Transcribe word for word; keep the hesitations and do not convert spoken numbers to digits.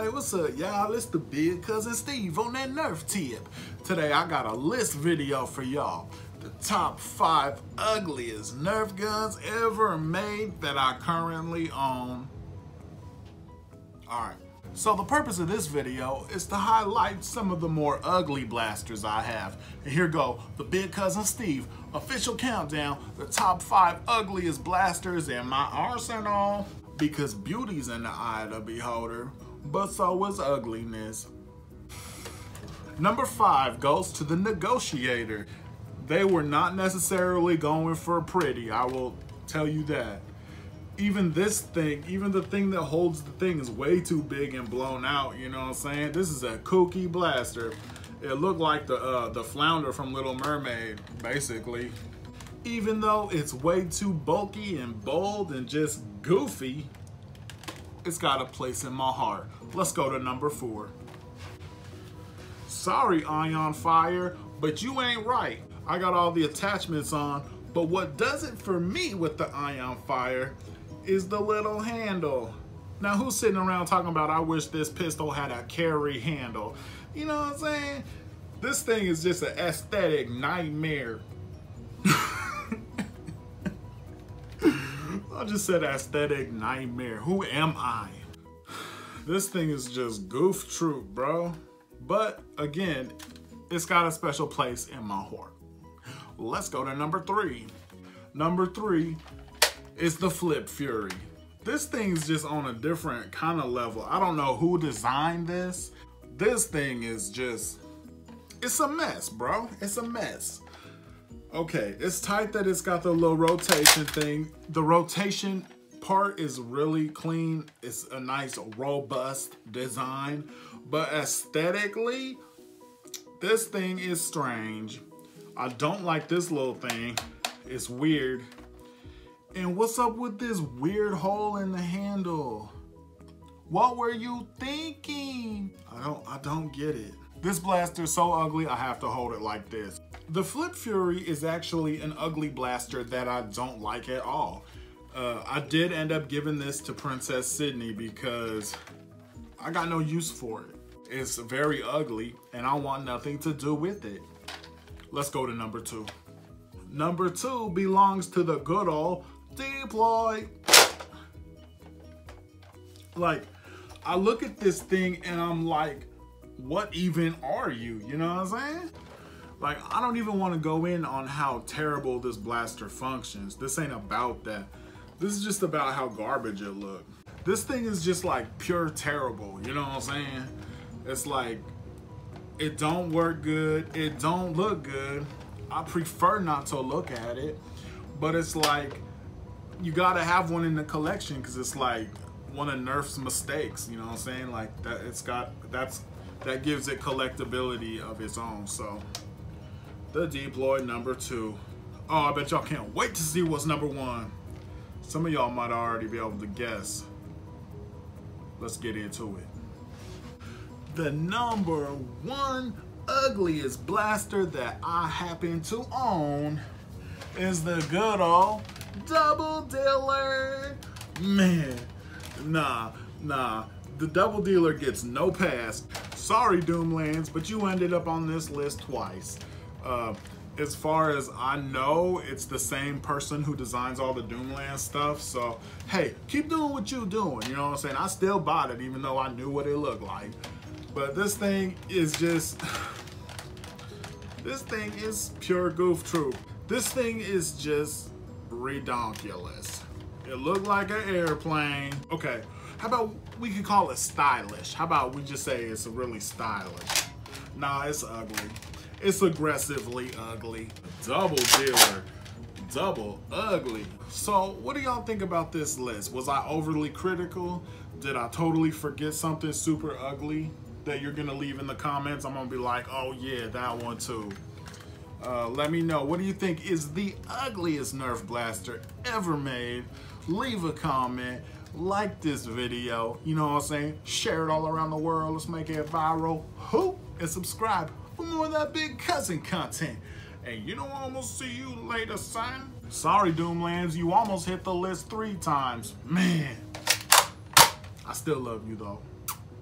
Hey, what's up, y'all? It's the Big Cousin Steve on that Nerf tip. Today, I got a list video for y'all. The top five ugliest Nerf guns ever made that I currently own. Alright, so the purpose of this video is to highlight some of the more ugly blasters I have. And here go, the Big Cousin Steve, official countdown, the top five ugliest blasters in my arsenal. Because beauty's in the eye of the beholder, but so is ugliness. Number five goes to the Negotiator. They were not necessarily going for pretty, I will tell you that. Even this thing, even the thing that holds the thing is way too big and blown out, you know what I'm saying? This is a kooky blaster. It looked like the, uh, the flounder from Little Mermaid, basically. Even though it's way too bulky and bold and just goofy, it's got a place in my heart. Let's go to number four. Sorry, Ion Fire, but you ain't right. I got all the attachments on, but what does it for me with the Ion Fire is the little handle. Now, who's sitting around talking about, I wish this pistol had a carry handle? You know what I'm saying? This thing is just an aesthetic nightmare. I just said aesthetic nightmare. Who am I? This thing is just goof troop, bro. But again, it's got a special place in my heart. Let's go to number three. Number three is the Flip Fury. This thing's just on a different kind of level. I don't know who designed this. This thing is just, it's a mess, bro. It's a mess. Okay, it's tight that it's got the little rotation thing. The rotation part is really clean. It's a nice, robust design. But aesthetically, this thing is strange. I don't like this little thing. It's weird. And what's up with this weird hole in the handle? What were you thinking? I don't, I don't get it. This blaster is so ugly, I have to hold it like this. The Flip Fury is actually an ugly blaster that I don't like at all. Uh, I did end up giving this to Princess Sydney because I got no use for it. It's very ugly and I want nothing to do with it. Let's go to number two. Number two belongs to the good old Deploy. Like, I look at this thing and I'm like, what even are you? You know what I'm saying? Like, I don't even want to go in on how terrible this blaster functions. This ain't about that. This is just about how garbage it looked. This thing is just like pure terrible, you know what I'm saying? It's like, it don't work good, it don't look good. I prefer not to look at it, but it's like, you gotta have one in the collection because it's like one of Nerf's mistakes, you know what I'm saying? Like, that it's got, that's, that gives it collectability of its own, so. The Deploy number two. Oh, I bet y'all can't wait to see what's number one. Some of y'all might already be able to guess. Let's get into it. The number one ugliest blaster that I happen to own is the good old Double Dealer. Man, nah, nah. The Double Dealer gets no pass. Sorry, Doomlands, but you ended up on this list twice. Uh, as far as I know, it's the same person who designs all the Doomlands stuff. So, hey, keep doing what you're doing. You know what I'm saying? I still bought it even though I knew what it looked like. But this thing is just... this thing is pure goof troop. This thing is just redonkulous. It looked like an airplane. Okay, how about we could call it stylish? How about we just say it's really stylish? Nah, it's ugly. It's aggressively ugly. Double Dealer, double ugly. So what do y'all think about this list? Was I overly critical? Did I totally forget something super ugly that you're gonna leave in the comments? I'm gonna be like, oh yeah, that one too. Uh, let me know, what do you think is the ugliest Nerf blaster ever made? Leave a comment, like this video, you know what I'm saying? Share it all around the world, let's make it viral. Who? And subscribe for more of that Big Cousin content. And you know I'm gonna see you later, son. Sorry, Doomlands, you almost hit the list three times. Man, I still love you though.